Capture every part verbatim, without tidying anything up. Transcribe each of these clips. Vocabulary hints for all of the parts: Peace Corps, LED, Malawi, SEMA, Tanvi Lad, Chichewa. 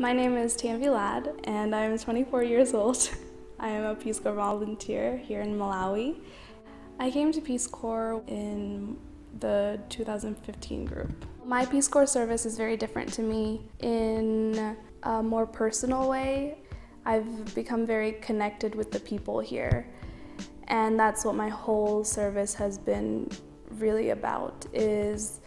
My name is Tanvi Lad and I'm twenty-four years old. I am a Peace Corps volunteer here in Malawi. I came to Peace Corps in the two thousand fifteen group. My Peace Corps service is very different to me in a more personal way. I've become very connected with the people here, and that's what my whole service has been really about, is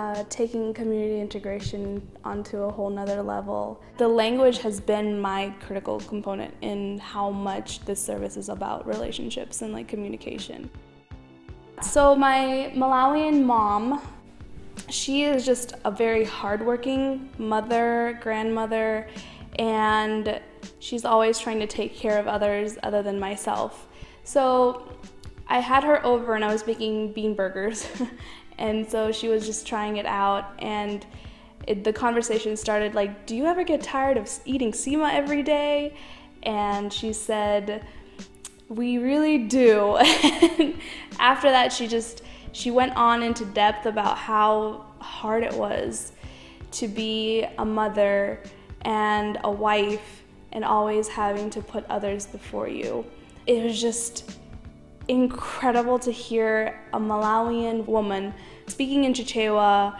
Uh, taking community integration onto a whole nother level. The language has been my critical component in how much this service is about relationships and like communication. So my Malawian mom, she is just a very hardworking mother, grandmother, and she's always trying to take care of others other than myself. So I had her over and I was making bean burgers. And so she was just trying it out, and it, the conversation started like, do you ever get tired of eating SEMA every day? And she said, we really do. After that, she just, she went on into depth about how hard it was to be a mother and a wife and always having to put others before you. It was just incredible to hear a Malawian woman speaking in Chichewa,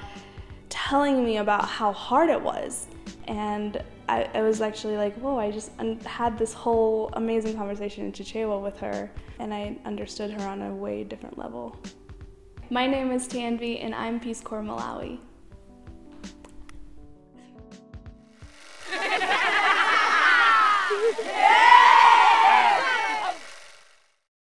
telling me about how hard it was. And I, I was actually like, whoa, I just had this whole amazing conversation in Chichewa with her, and I understood her on a way different level. My name is Tanvi, and I'm Peace Corps Malawi. Yeah!